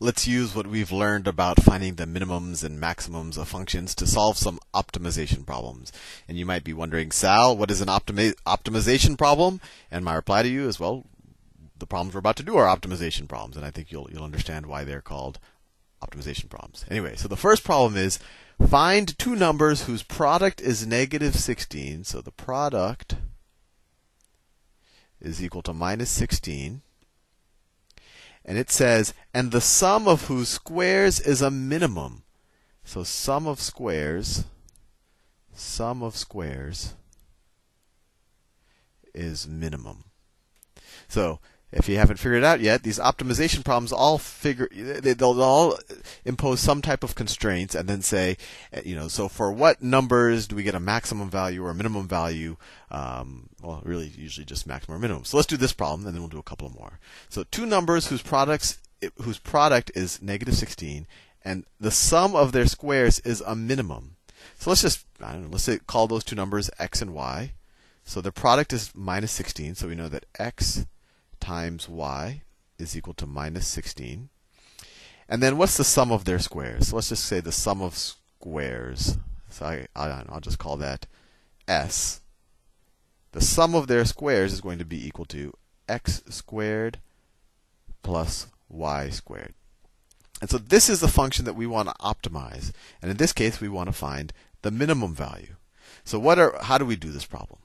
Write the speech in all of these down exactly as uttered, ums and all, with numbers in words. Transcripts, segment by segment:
let's use what we've learned about finding the minimums and maximums of functions to solve some optimization problems. And you might be wondering, Sal, what is an optimi- optimization problem? And my reply to you is, well, the problems we're about to do are optimization problems, and I think you'll you'll understand why they're called optimization problems. Anyway, so the first problem is find two numbers whose product is negative sixteen. So the product is equal to minus sixteen. And it says, and the sum of whose squares is a minimum. So sum of squares, sum of squares is minimum. So if you haven't figured it out yet, these optimization problems all figure they'll all impose some type of constraints and then say, you know, so for what numbers do we get a maximum value or a minimum value? Um, well, really, usually just maximum or minimum. So let's do this problem, and then we'll do a couple more. So two numbers whose products whose product is negative sixteen, and the sum of their squares is a minimum. So let's just I don't know. Let's say, call those two numbers x and y. So their product is minus sixteen. So we know that x times y is equal to minus sixteen. And then what's the sum of their squares? So let's just say the sum of squares. So I, I don't know, I'll just call that S. The sum of their squares is going to be equal to x squared plus y squared. And so this is the function that we want to optimize. And in this case, we want to find the minimum value. So what are, how do we do this problem?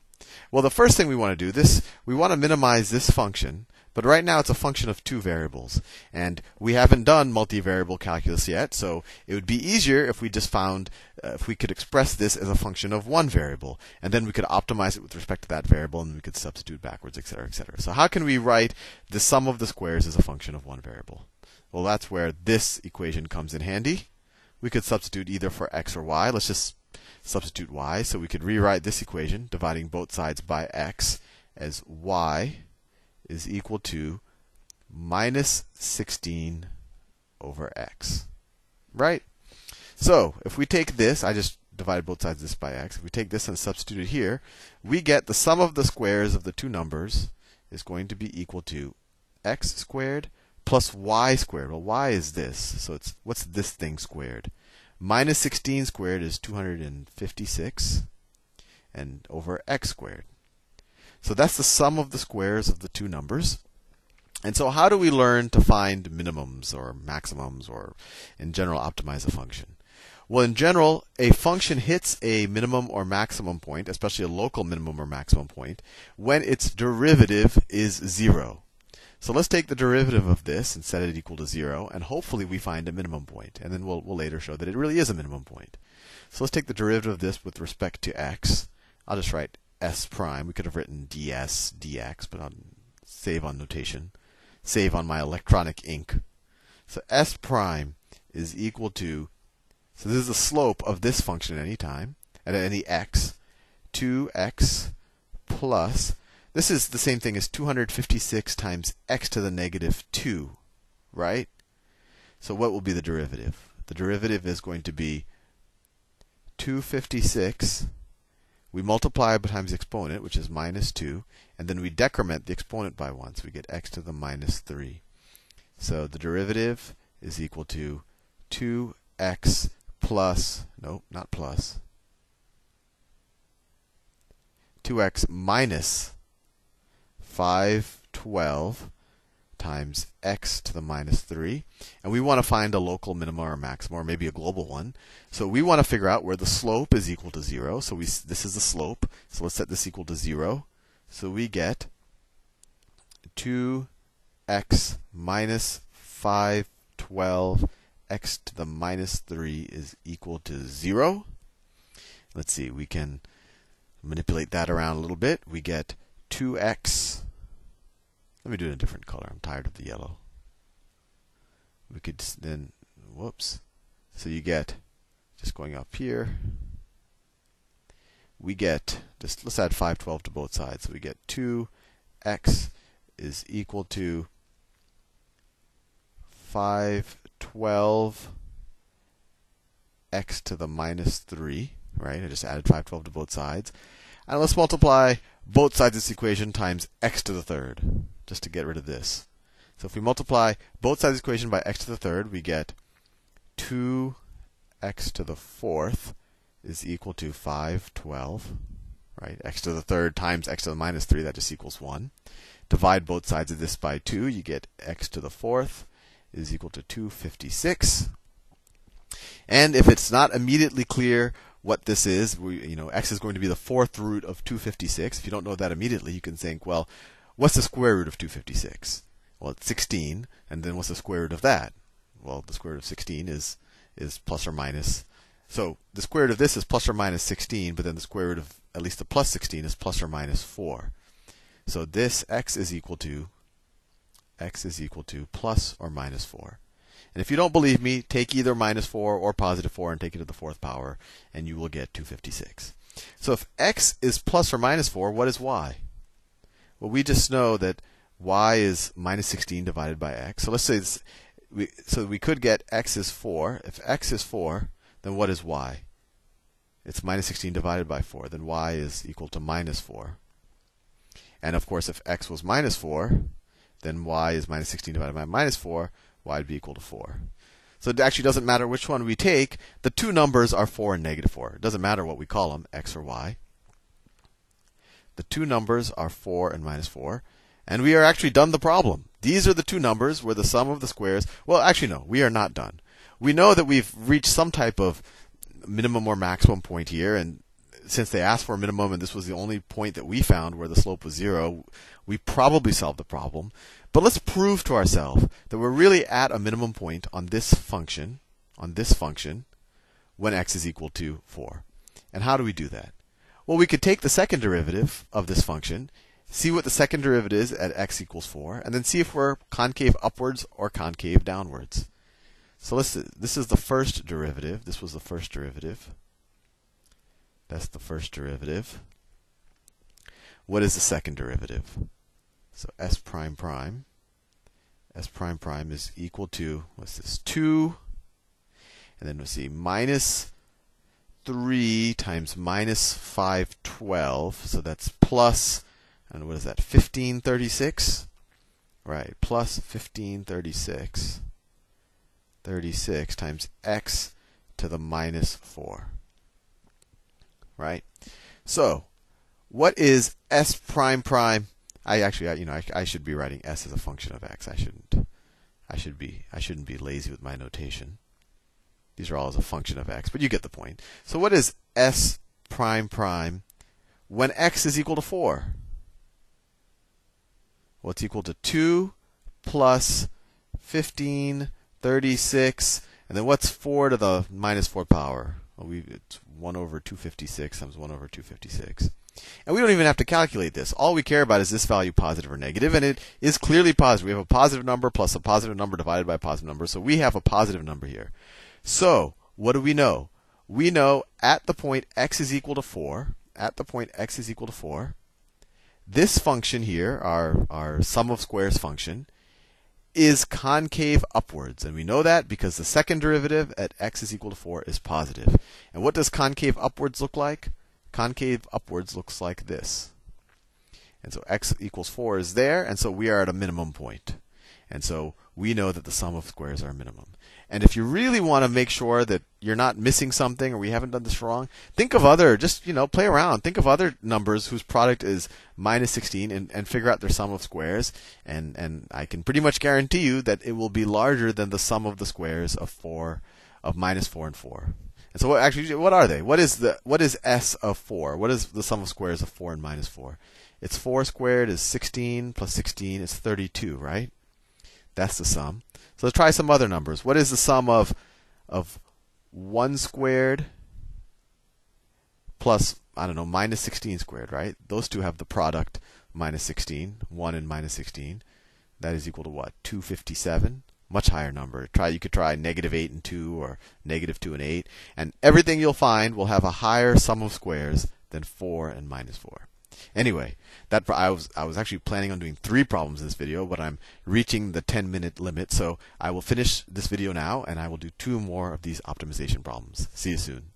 Well, the first thing we want to do, this, we want to minimize this function, but right now it's a function of two variables. And we haven't done multivariable calculus yet, so it would be easier if we just found, uh, if we could express this as a function of one variable. And then we could optimize it with respect to that variable, and we could substitute backwards, et cetera, et cetera. So how can we write the sum of the squares as a function of one variable? Well, that's where this equation comes in handy. We could substitute either for x or y. Let's just substitute y. So we could rewrite this equation, dividing both sides by x, as y is equal to minus sixteen over x. Right? So if we take this, I just divided both sides of this by x. If we take this and substitute it here, we get the sum of the squares of the two numbers is going to be equal to x squared plus y squared. Well, y is this. So it's what's this thing squared? Minus sixteen squared is two hundred fifty-six, and over x squared. So that's the sum of the squares of the two numbers. And so how do we learn to find minimums or maximums or, in general, optimize a function? Well, in general, a function hits a minimum or maximum point, especially a local minimum or maximum point, when its derivative is zero. So let's take the derivative of this and set it equal to zero, and hopefully we find a minimum point. And then we'll, we'll later show that it really is a minimum point. So let's take the derivative of this with respect to x. I'll just write s prime. We could have written ds, dx, but I'll save on notation, save on my electronic ink. So s prime is equal to, so this is the slope of this function at any time, at any x, two x plus, this is the same thing as two hundred fifty-six times x to the negative two, right? So what will be the derivative? The derivative is going to be two hundred fifty-six. We multiply by times the exponent, which is minus two, and then we decrement the exponent by one, so we get x to the minus three. So the derivative is equal to two x plus, no, not plus, two x minus five hundred twelve times x to the minus three. And we want to find a local minimum or maximum, or maybe a global one. So we want to figure out where the slope is equal to zero. So we, this is the slope. So let's set this equal to zero. So we get two x minus five hundred twelve x to the minus three is equal to zero. Let's see, we can manipulate that around a little bit. We get two x. Let me do it in a different color. I'm tired of the yellow. We could then, whoops. So you get, just going up here, we get, just let's add five hundred twelve to both sides. So we get two x is equal to five hundred twelve x to the minus three, right? I just added five hundred twelve to both sides. And let's multiply both sides of this equation times x to the third, just to get rid of this. So if we multiply both sides of the equation by x to the third, we get two x to the fourth is equal to five twelfths, right? X to the third times x to the minus three, that just equals one. Divide both sides of this by two, you get x to the fourth is equal to two fifty-six. And if it's not immediately clear what this is, we, you know, x is going to be the fourth root of two fifty-six. If you don't know that immediately, you can think, well, what's the square root of two fifty-six? Well, it's sixteen, and then what's the square root of that? Well, the square root of sixteen is is plus or minus. So the square root of this is plus or minus sixteen, but then the square root of at least the plus sixteen is plus or minus four. So this x is equal to x is equal to plus or minus four. And if you don't believe me, take either minus four or positive four and take it to the fourth power, and you will get two fifty-six. So if x is plus or minus four, what is y? Well, we just know that y is minus sixteen divided by x. So let's say this, we, so we could get x is four. If x is four, then what is y? It's minus sixteen divided by four. Then y is equal to minus four. And of course, if x was minus four, then y is minus sixteen divided by minus four. Y would be equal to four. So it actually doesn't matter which one we take. The two numbers are four and negative four. It doesn't matter what we call them, x or y. The two numbers are four and minus four. And we are actually done the problem. These are the two numbers where the sum of the squares. Well, actually, no, we are not done. We know that we've reached some type of minimum or maximum point here. And since they asked for a minimum and this was the only point that we found where the slope was zero, we probably solved the problem. But let's prove to ourselves that we're really at a minimum point on this function, on this function, when x is equal to four. And how do we do that? Well, we could take the second derivative of this function, see what the second derivative is at x equals four, and then see if we're concave upwards or concave downwards. So let's, this is the first derivative. This was the first derivative. That's the first derivative. What is the second derivative? So s prime prime. S prime prime is equal to, what's this, two. And then we'll see minus three times minus five twelfths. So that's plus, and what is that, fifteen thirty-sixths? Right, plus fifteen thirty-sixths. thirty-six times x to the minus four. Right? So, what is s prime prime? I actually, I, you know, I, I should be writing s as a function of x. I shouldn't. I should be. I shouldn't be lazy with my notation. These are all as a function of x, but you get the point. So, what is s prime prime when x is equal to four? Well, it's equal to two plus fifteen thirty-sixths, and then what's four to the minus four power? Well, we, it's one over two fifty-six times one over two fifty-six. And we don't even have to calculate this. All we care about is this value positive or negative, and it is clearly positive. We have a positive number plus a positive number divided by a positive number, so we have a positive number here. So what do we know? We know at the point x is equal to four, at the point x is equal to four, this function here, our, our sum of squares function, is concave upwards. And we know that because the second derivative at x is equal to four is positive. And what does concave upwards look like? Concave upwards looks like this. And so x equals four is there, and so we are at a minimum point. And so we know that the sum of squares are a minimum. And if you really want to make sure that you're not missing something or we haven't done this wrong, think of other, just, you know, play around. Think of other numbers whose product is minus sixteen and, and figure out their sum of squares. And, and I can pretty much guarantee you that it will be larger than the sum of the squares of four, of minus four and four. And so what, actually, what are they? What is the what is s of four? What is the sum of squares of four and minus four? It's four squared is sixteen plus sixteen is thirty-two, right? That's the sum. So let's try some other numbers. What is the sum of of one squared plus, I don't know, minus sixteen squared, right? Those two have the product minus sixteen, one and minus sixteen. That is equal to what? two fifty-seven. Much higher number. Try you could try negative eight and two or negative two and eight. And everything you'll find will have a higher sum of squares than four and minus four. Anyway, that I was I was actually planning on doing three problems in this video, but I'm reaching the ten minute limit, so I will finish this video now and I will do two more of these optimization problems. See you soon.